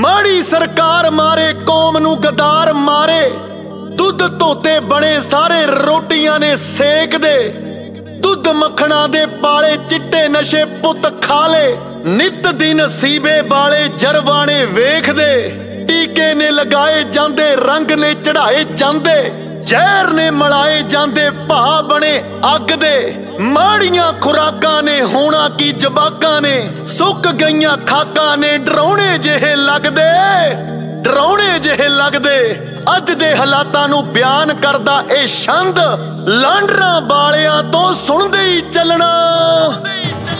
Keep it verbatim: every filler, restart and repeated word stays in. माड़ी सरकार मारे कौम नू गदार मारे, दुध तोते बने सारे रोटियां ने सेक दे, दुध मखना दे पाले चिट्टे नशे पुत खाले, नित दिन सीबे बाले जरवाने वेख दे, टीके ने लगाए जांदे रंग ने चढ़ाए जांदे, जहर ने मलाए जांदे भा बने अग दे, माड़ियां खुराकां ने होना की जबाकां ने, सुक गईयां खाकां ने डराउने जेहे लगदे, डराउने जेहे लगदे। अज दे हालातां नू बयान करदा ए छंद, लांडरां वालियां तो सुणदे ही चलना।